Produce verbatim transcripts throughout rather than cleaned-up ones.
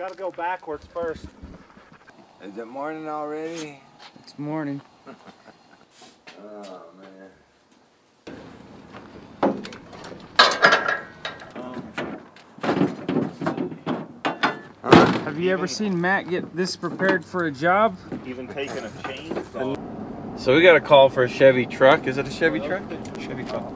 Gotta go backwards first. Is it morning already? It's morning. Oh, man. Huh? Have you ever seen Matt get this prepared for a job? Even taking a chainsaw. So we got a call for a Chevy truck. Is it a Chevy truck? Chevy truck.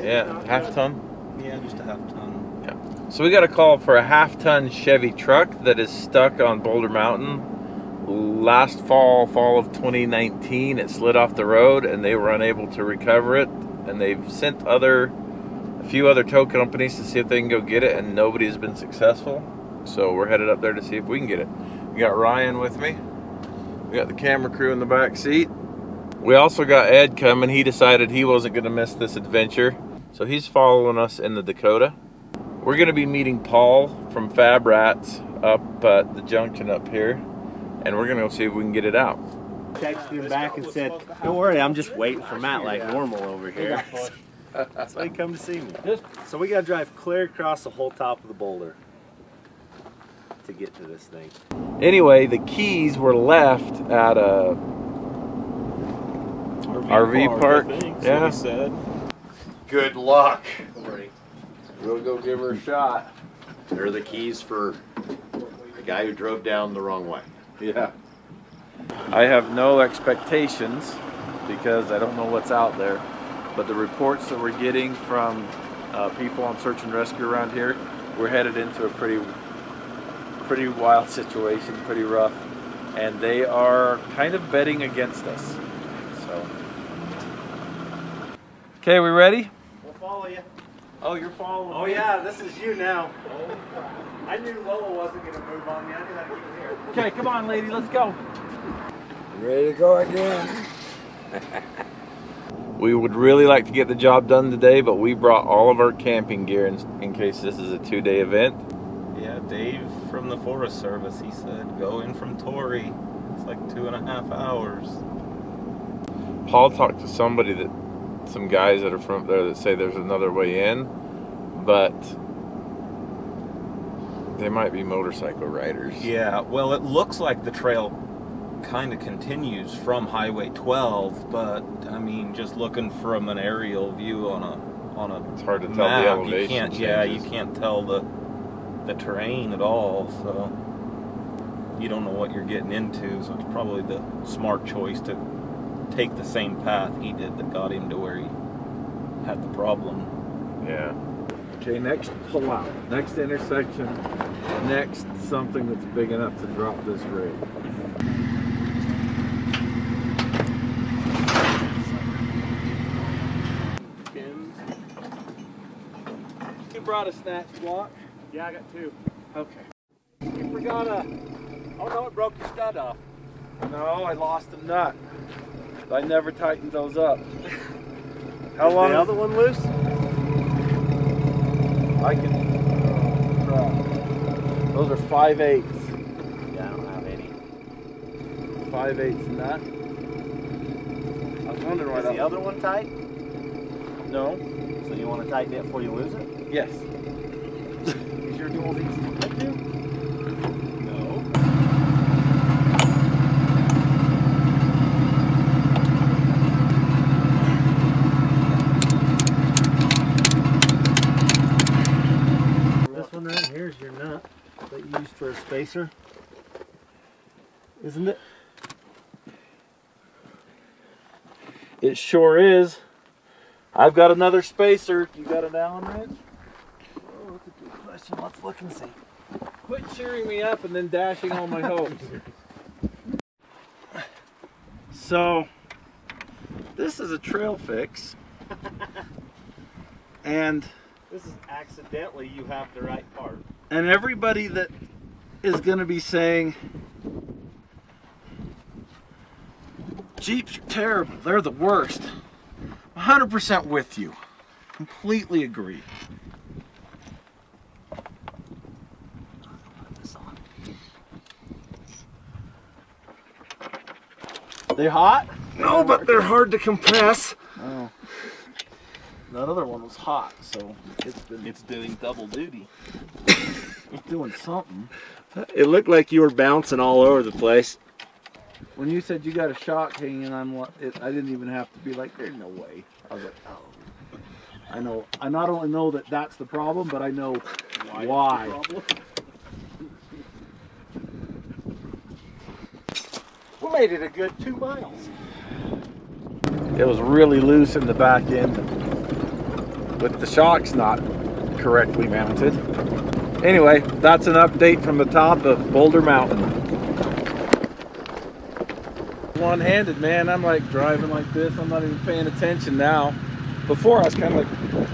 Yeah, half ton? Yeah, just a half ton. Yeah. So we got a call for a half ton Chevy truck that is stuck on Boulder Mountain. Last fall, fall of twenty nineteen, it slid off the road and they were unable to recover it. And they've sent other, a few other tow companies to see if they can go get it, and nobody has been successful. So we're headed up there to see if we can get it. We got Ryan with me. We got the camera crew in the back seat. We also got Ed coming. He decided he wasn't going to miss this adventure, so he's following us in the Dakota. We're going to be meeting Paul from Fab Rats up at the junction up here, and we're going to go see if we can get it out. Texted him back and said, don't worry, I'm just waiting for Matt like normal over here. So he come to see me. So we got to drive clear across the whole top of the boulder to get to this thing. Anyway, the keys were left at a R V park, think, yeah. So said. Good luck. We'll go give her a shot. They're the keys for the guy who drove down the wrong way. Yeah. I have no expectations because I don't know what's out there, but the reports that we're getting from uh, people on search and rescue around here, we're headed into a pretty, pretty wild situation, pretty rough, and they are kind of betting against us. So. Okay, we ready? We'll follow you. Oh, you're following oh, me? Oh, yeah, this is you now. I knew Lola wasn't going to move on me. I knew that wasn't here. Okay, come on, lady, let's go. Ready to go again. We would really like to get the job done today, but we brought all of our camping gear in, in case this is a two-day event. Yeah, Dave from the Forest Service, he said, go in from Torrey. It's like two and a half hours. Paul talked to somebody that, some guys that are from up there that say there's another way in, but they might be motorcycle riders. Yeah, well, it looks like the trail kind of continues from Highway twelve, but I mean, just looking from an aerial view on a on a it's hard to map, tell the elevation. You can't, yeah, you can't tell the the terrain at all, so you don't know what you're getting into. So it's probably the smart choice to take the same path he did that got him to where he had the problem. Yeah. Okay, next pull out, next intersection, next something that's big enough to drop this rig. You brought a snatch block? Yeah, I got two. Okay. You forgot a, oh no, it broke the stud off. No, I lost a nut. I never tightened those up. How long? Is the other one loose? I can. Uh, those are five eighths. Yeah, I don't have any. Five eighths nut. I was wondering why. Is the other one tight? No. So you want to tighten it before you lose it? Yes. Is your dual these tight too? For a spacer, isn't it? It sure is. I've got another spacer. You got an Allen wrench? Oh, that's a good question. Let's look and see. Quit cheering me up and then dashing all my hopes. So, this is a trail fix, and this is accidentally you have the right part. And everybody that is going to be saying Jeeps are terrible, they're the worst, one hundred percent with you, completely agree. They hot? No, but they're hard to compress. Oh. That other one was hot, so it's been, it's doing double duty. I'm doing something. It looked like you were bouncing all over the place. When you said you got a shock hanging, I'm, it, I didn't even have to be like, there's no way. I was like, oh. I know. I not only know that that's the problem, but I know why. why. We made it a good two miles. It was really loose in the back end with the shocks not correctly mounted. Anyway, that's an update from the top of Boulder Mountain. One-handed, man, I'm like driving like this. I'm not even paying attention now. Before I was kind of like...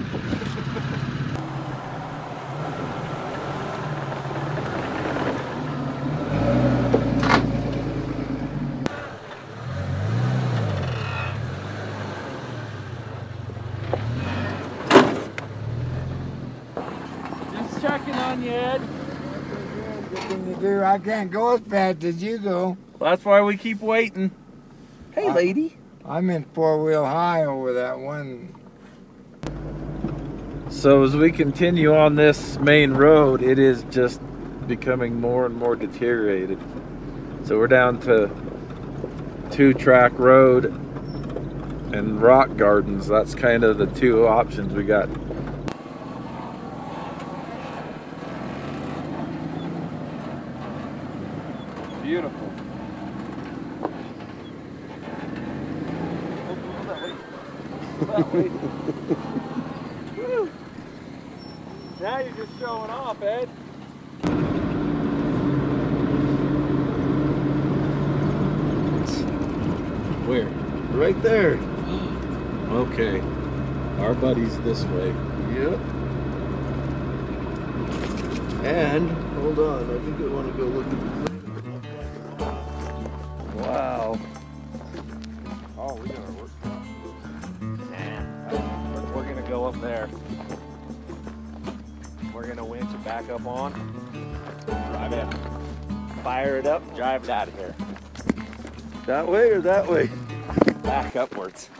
I can't go as fast as you go. Well, that's why we keep waiting. Hey, I, lady. I'm in four-wheel high over that one. So as we continue on this main road, it is just becoming more and more deteriorated. So we're down to two-track road and rock gardens. That's kind of the two options we got. Beautiful. Now you're just showing off, Ed. Where? Right there. Okay. Our buddy's this way. Yep. And, hold on, I think I want to go look at this. Wow. Oh, we got our work. Man, we're gonna go up there. We're gonna winch it back up on. Drive it. Fire it up, drive it out of here. That way or that way? Back upwards.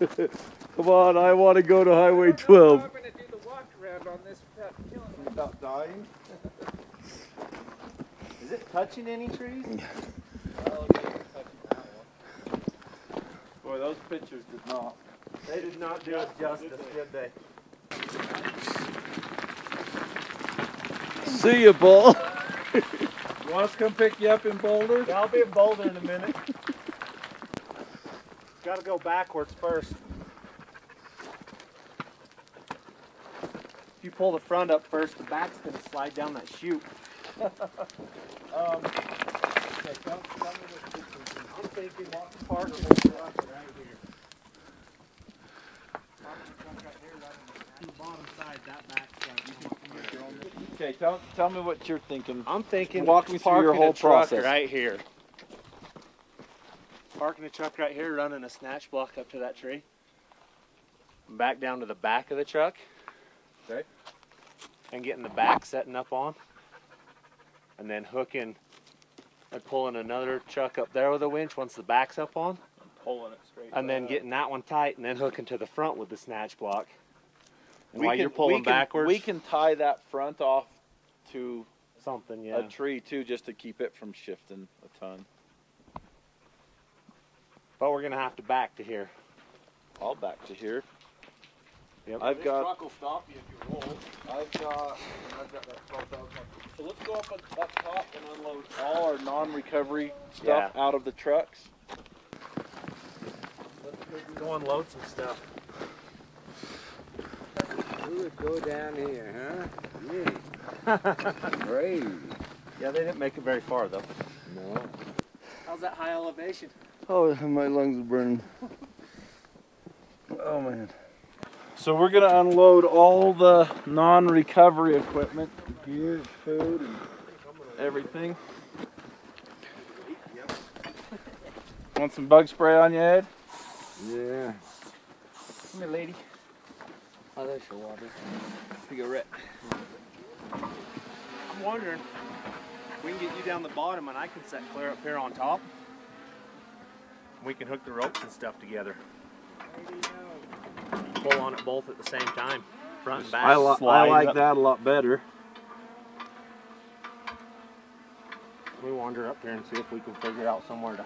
Come on, I wanna go to Highway twelve. I'm gonna do the walk around on this without killing me. Without dying? Is it touching any trees? Well, okay, it's touching that one. Boy, those pictures did not. They did not do us justice, did they? See ya, Paul. You want us to come pick you up in Boulder? Yeah, I'll be in Boulder in a minute. Gotta go backwards first. If you pull the front up first, the back's gonna slide down that chute. um, okay, come, come I'm thinking walking park and walking right here. The bottom side, that back side. You can get your own. Okay, tell, tell me what you're thinking. I'm thinking walk me through your whole process. Right here. Parking the truck right here, running a snatch block up to that tree. Back down to the back of the truck. Okay. And getting the back setting up on. And then hooking and pulling another truck up there with a winch once the back's up on. I'm pulling it straight. And then up. Getting that one tight and then hooking to the front with the snatch block. And we while can, you're pulling we can, backwards. We can tie that front off to something, yeah. A tree too, just to keep it from shifting a ton. But we're going to have to back to here. I'll back to here. Yep. I've this got. Truck will stop you if you roll. I've got. I've got that twelve thousand. So let's go up on up top and unload all our non-recovery stuff yeah. out of the trucks. Let's go unload some stuff. We would go down here, huh? Yeah. Crazy. Yeah, they didn't make it very far though. No. How's that high elevation? Oh, my lungs are burning. Oh man. So we're going to unload all the non-recovery equipment, gear, food, and everything. Want some bug spray on you, Ed? Yeah. Come here, lady. Oh, there's your water. Cigarette. I'm wondering if we can get you down the bottom and I can set Claire up here on top. We can hook the ropes and stuff together. Pull on it both at the same time. front and back. I, li I like up. that a lot better. We wander up here and see if we can figure out somewhere to.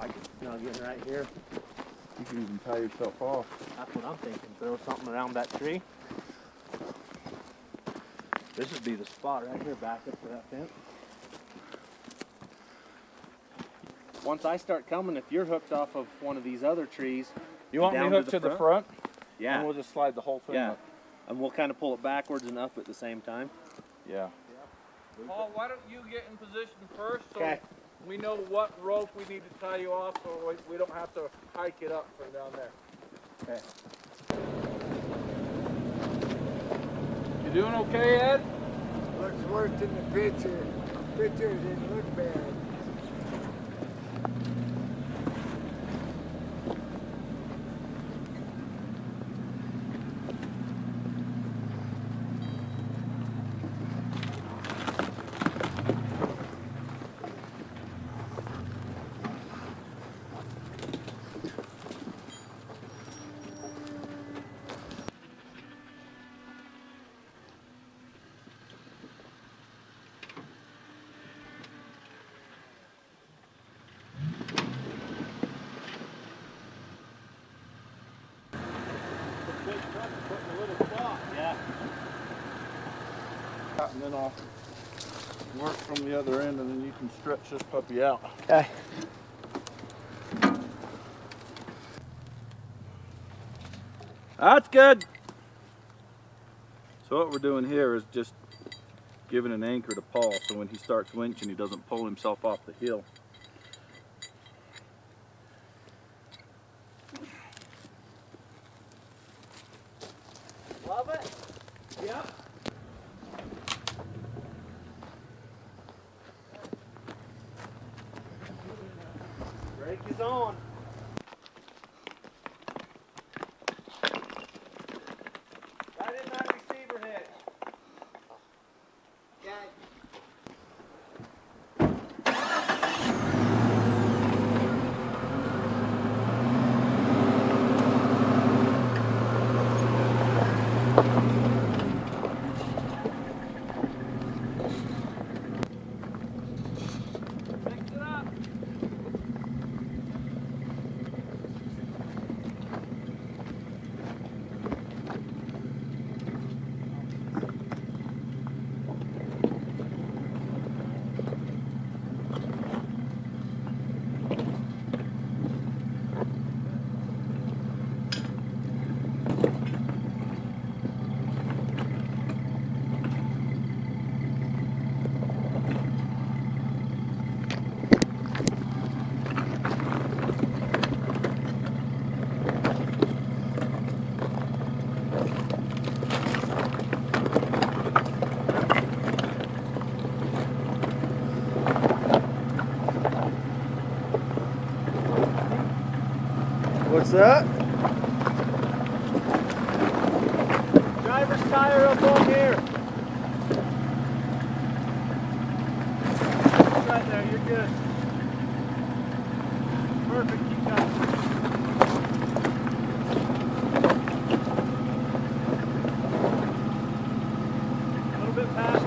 I can smell getting right here. You can even tie yourself off. That's what I'm thinking. Throw something around that tree. This would be the spot right here, back up to that fence. Once I start coming, if you're hooked off of one of these other trees, you want me hooked to the front? Yeah. And we'll just slide the whole thing up. Yeah. And we'll kind of pull it backwards and up at the same time. Yeah. yeah. Paul, why don't you get in position first so Kay. we know what rope we need to tie you off so we, we don't have to hike it up from down there. Okay. You doing okay, Ed? Looks worse than the picture. The picture didn't look bad. And then I'll work from the other end, and then you can stretch this puppy out. Okay. That's good. So what we're doing here is just giving an anchor to Paul, so when he starts winching, he doesn't pull himself off the hill. Love it. Yep. He's on. That is not receiver hit. What's up? Driver's tire up on here. It's right there, you're good. Perfect, keep going. A little bit faster.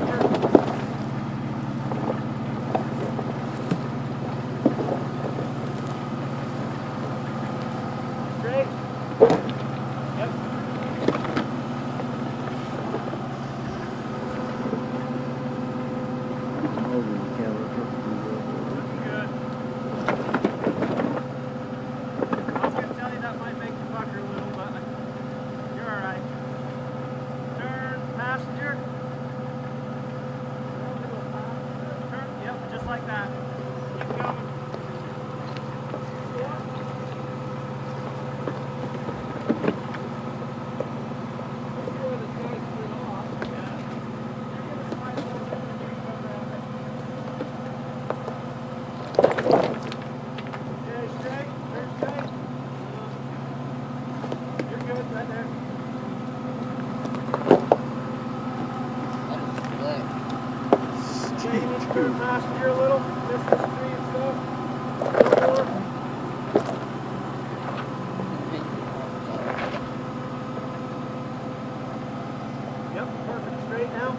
Yep, perfect. Straight now.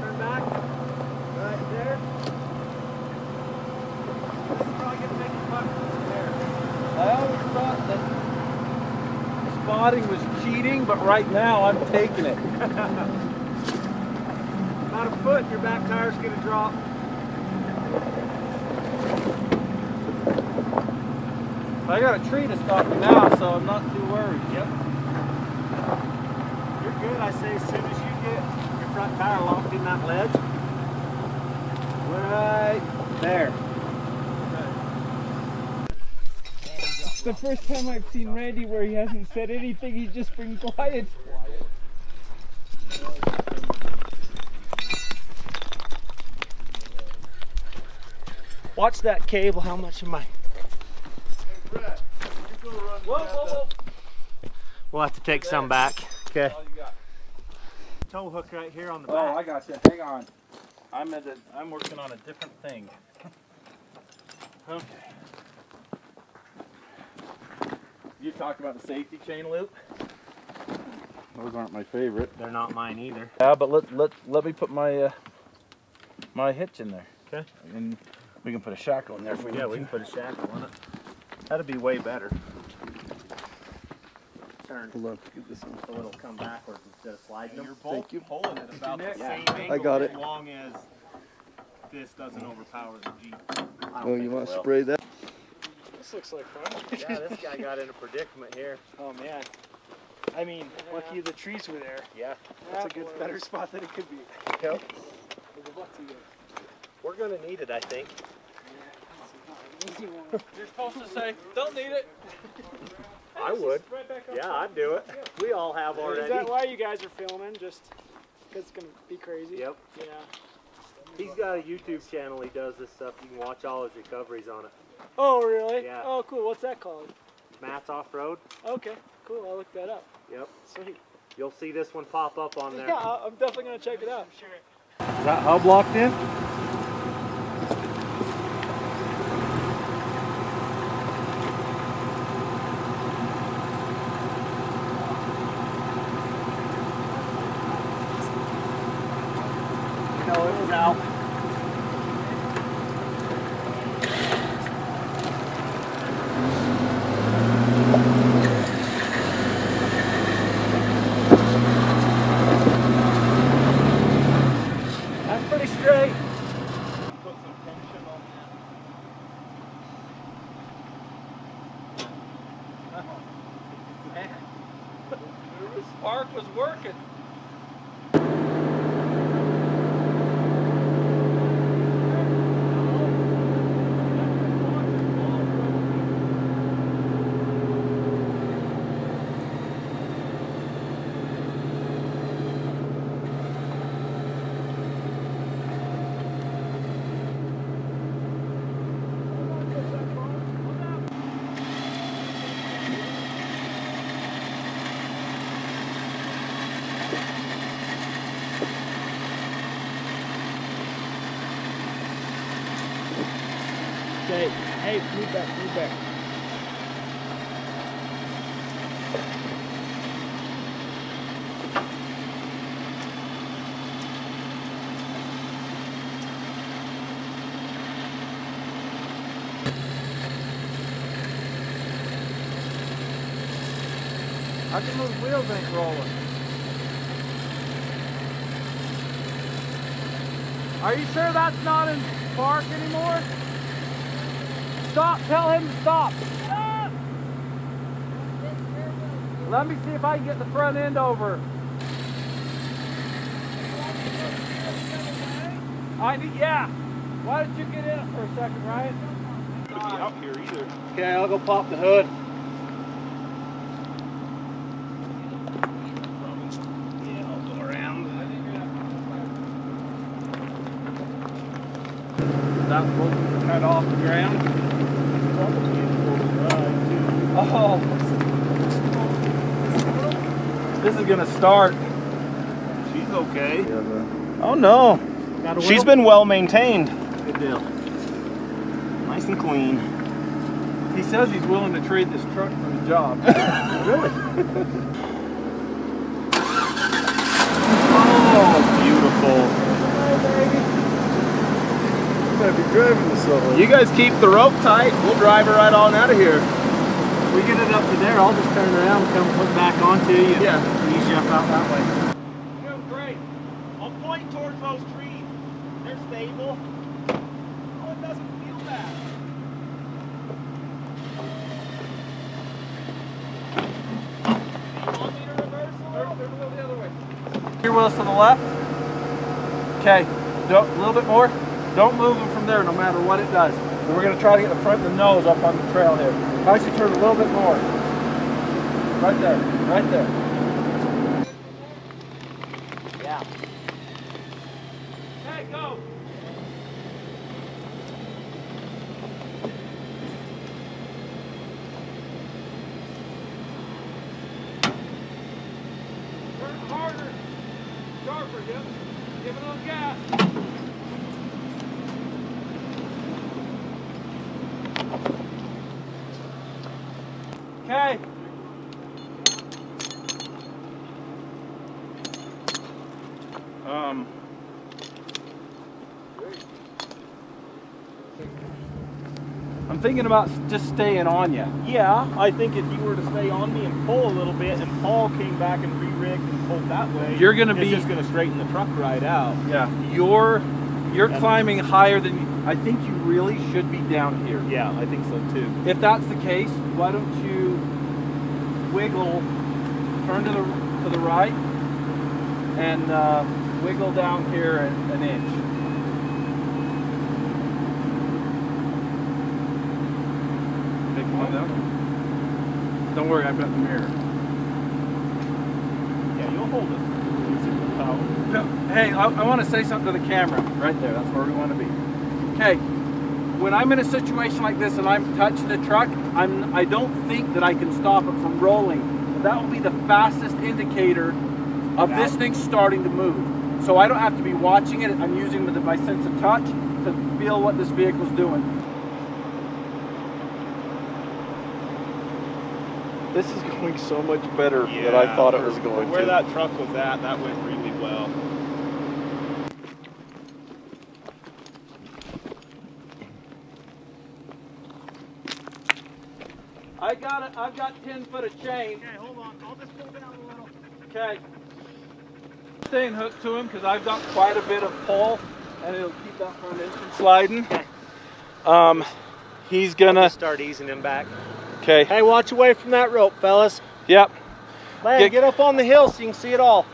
Turn back. Right there. This is probably going to make a difference there. I always thought that spotting was cheating, but right now I'm taking it. About a foot, your back tire's going to drop. I got a tree to stop me now, so I'm not too worried. Yep. You're good. I say as soon as you get your front tire locked in that ledge. Right there. It's the first time I've seen Randy where he hasn't said anything, he's just been quiet. Watch that cable, how much am I? Whoa, whoa, whoa. We'll have to take some back. Okay. Tow hook right here on the back. Oh, I got you. Hang on. I'm at a, I'm working on a different thing. Okay. You talked about the safety chain loop. Those aren't my favorite. They're not mine either. Yeah, but let let let me put my uh, my hitch in there. Okay. And we can put a shackle in there if we need to. Yeah, we can put a shackle on it. That'd be way better. Turn. Look, get this one. So it'll come backwards instead of sliding. You're Thank you. Pulling it about the same yeah. angle I got it. As long as this doesn't overpower the Jeep. Oh, you want to spray that? This looks like fun. Yeah, this guy got in a predicament here. Oh man. I mean, yeah. Lucky the trees were there. Yeah. That's, That's a good, boy. better spot than it could be. Yep. Good luck to you. We're gonna need it, I think. You're supposed to say, don't need it. I would. Right back up yeah, I'd do it. Yeah. We all have already. Is that why you guys are filming? Just because it's going to be crazy? Yep. Yeah. He's got a YouTube channel. He does this stuff. You can watch all his recoveries on it. Oh, really? Yeah. Oh, cool. What's that called? Matt's Off Road. Okay, cool. I'll look that up. Yep. Sweet. You'll see this one pop up on there. Yeah, I'm definitely going to check it out. I'm sure. Is that hub locked in? Hey, move back, move back. How come those wheels ain't rolling? Are you sure that's not in park anymore? Stop, tell him to stop. Stop! Let me see if I can get the front end over. I need, yeah. Why did you get in it for a second, Ryan? Could be out here either. Okay, I'll go pop the hood. That will cut off the ground. Oh, this is gonna start. She's okay. Oh no, she's been well maintained. Good deal. Nice and clean. He says he's willing to trade this truck for the job. Really? driving this level. You guys keep the rope tight. We'll drive her right on out of here. If we get it up to there, I'll just turn around and come put back onto you. And yeah. Ease you up out that way. You're doing great. I'll point towards those trees. They're stable. Oh, it doesn't feel bad. You want me to reverse a little? They're going the other way. Your wheel's to the left. Okay. A little bit more. Don't move them from there no matter what it does. And we're going to try to get the front of the nose up on the trail there. I should turn a little bit more. Right there, right there. Yeah. Hey, go! Turn harder, sharper, yep. Give it a little gas. Okay. Um. I'm thinking about just staying on you. Yeah, I think if you were to stay on me and pull a little bit, and Paul came back and re-rigged and pulled that way, you're gonna be just gonna straighten the truck right out. Yeah. You're you're That's climbing higher than. You, I think you really should be down here. Yeah, I think so too. If that's the case, why don't you? Wiggle, turn to the to the right, and uh, wiggle down here an, an inch. Big one though. Don't worry, I've got the mirror. Yeah, you'll hold us. No, hey, I, I want to say something to the camera. Right there, that's where we want to be. Okay. When I'm in a situation like this and I'm touching the truck, I'm, I don't think that I can stop it from rolling. That will be the fastest indicator of that. This thing starting to move. So I don't have to be watching it. I'm using the, my sense of touch to feel what this vehicle's doing. This is going so much better yeah, than I thought it was going to. Where that truck was at, that went really well. I got it. I've got ten foot of chain. Okay, hold on. I'll just pull down a little. Okay. Staying hooked to him because I've got quite a bit of pull, and it'll keep that front end from sliding. Okay. Um, he's gonna start easing him back. Okay. Hey, watch away from that rope, fellas. Yep. Man, get, get up on the hill so you can see it all.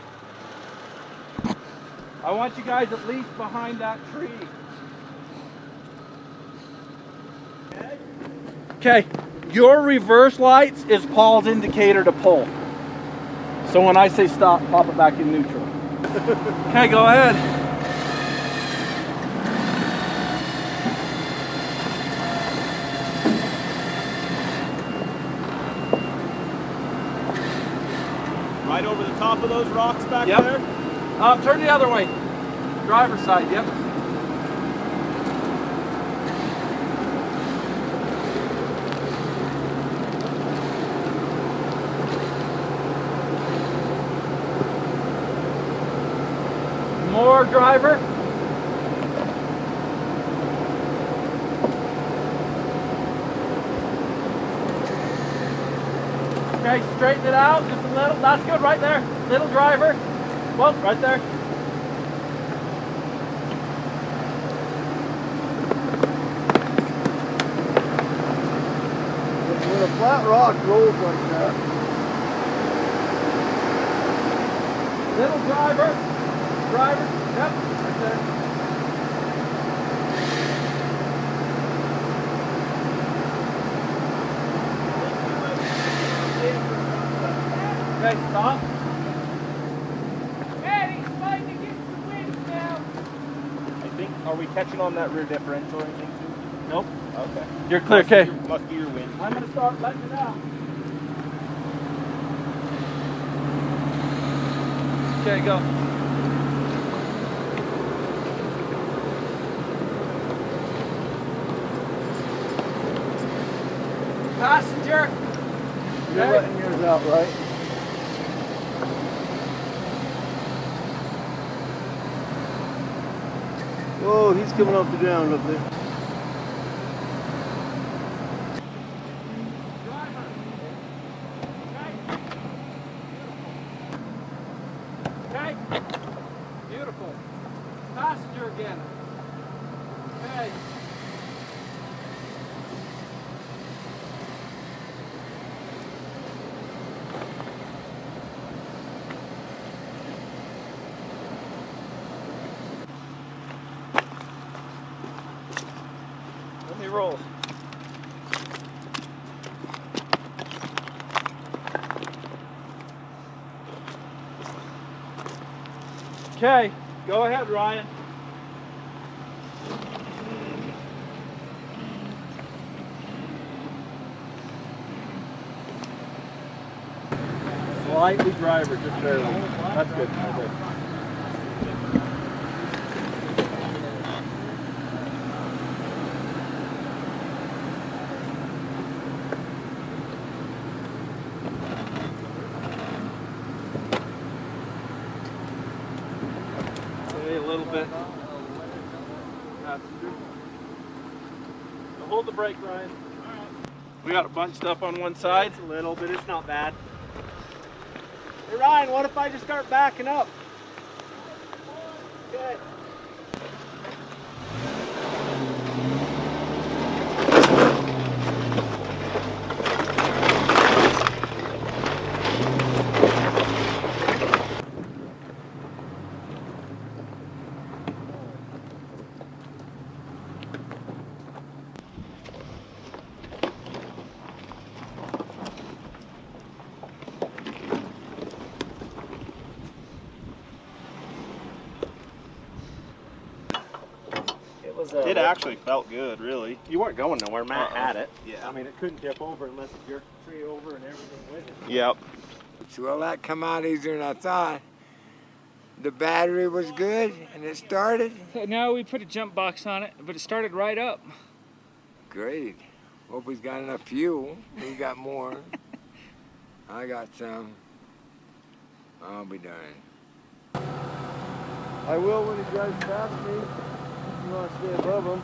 I want you guys at least behind that tree. Okay. Okay. Your reverse lights is Paul's indicator to pull. So when I say stop, pop it back in neutral. Okay, go ahead. Right over the top of those rocks back yep. there? Um, turn the other way. Driver's side, yep. More driver. Okay, straighten it out just a little. That's good right there. Little driver. Well, right there. When a flat rock rolls like that. Little driver. Driver, yep, right there. Okay, stop. Man, he's fighting against the wind now. I think, are we catching on that rear differential or anything too? Nope. Okay. You're clear, okay. Must be your wind. I'm going to start letting it out. Okay, go. Passenger. You're okay. Letting yours out, right? Whoa, he's coming off the ground up there. Okay, beautiful. Passenger again. Okay. Let me roll. Okay, go ahead, Ryan. Slightly driver, just barely. That's good. Okay. Brake, Ryan. All right. We got a bunch of stuff on one side. It's a little, but it's not bad. Hey Ryan, what if I just start backing up? Okay. It actually felt good, really. You weren't going nowhere. Matt uh-uh. had it. Yeah. I mean, it couldn't dip over unless your tree over and everything with it. Yep. Well, that come out easier than I thought. The battery was good, and it started. No, we put a jump box on it, but it started right up. Great. Hope we've got enough fuel. We got more. I got some. I'll be darned. I will when it drives past me. You want to stay above them.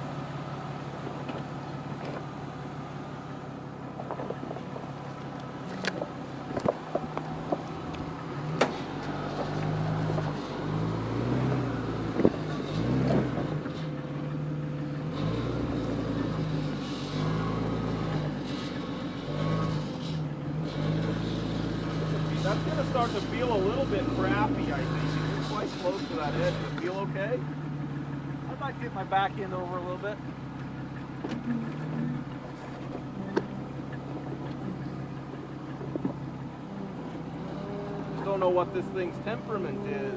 That's going to start to feel a little bit crappy, I think. You're quite close to that edge. Does it feel okay? I might get my back end over a little bit. Don't know what this thing's temperament is.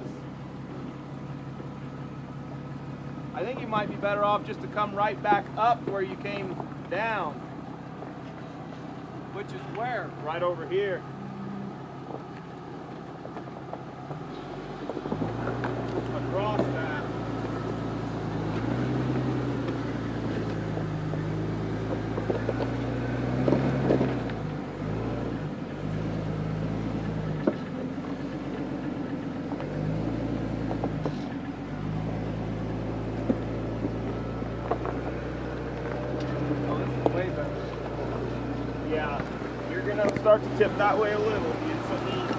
I think you might be better off just to come right back up where you came down. Which is where? Right over here. Across that. Start to tip that way a little. It's so easy.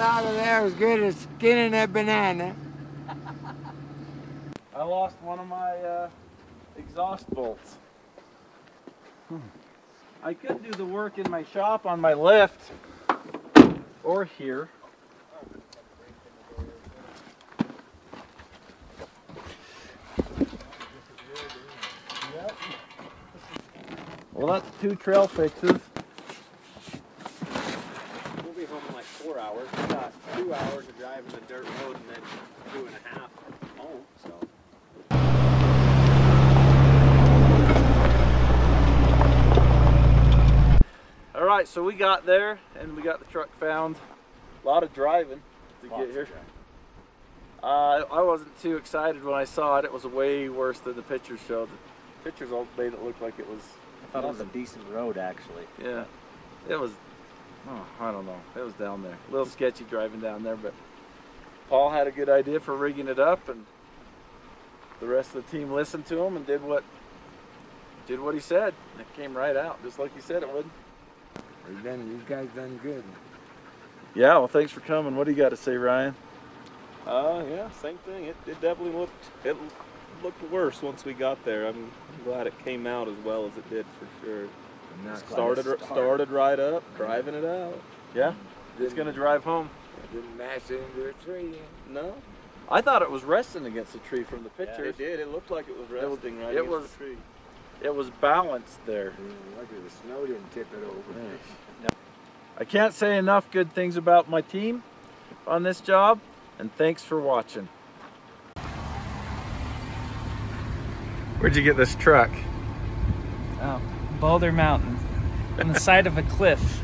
Out of there as good as skinning that banana. I lost one of my uh, exhaust bolts. Hmm. I could do the work in my shop on my lift or here. Well, that's two trail fixes. We'll be home in like four hours. We've got two hours of driving the dirt road and then two and a half home, so. All right, so we got there and we got the truck found. A lot of driving to Lots get here. Uh, I wasn't too excited when I saw it. It was way worse than the pictures showed. The pictures all made it look like it was... I thought it was a decent road, actually. Yeah. It was... Oh, I don't know. It was down there. A little sketchy driving down there, but Paul had a good idea for rigging it up, and the rest of the team listened to him and did what did what he said. And it came right out, just like he said it would. We've done, these guys done good. Yeah, well, thanks for coming. What do you got to say, Ryan? Uh, yeah, same thing. It, it definitely looked it looked worse once we got there. I'm glad it came out as well as it did for sure. Started started. started right up, driving it out. Yeah, didn't, it's gonna drive home. It didn't mash into a tree. No, I thought it was resting against the tree from the picture. Yeah, it did. It looked like it was resting it, right it against was, the tree. It was balanced there. Mm, luckily the snow didn't tip it over. Yeah. No. I can't say enough good things about my team on this job. And thanks for watching. Where'd you get this truck? Oh, Boulder Mountain, on the side of a cliff.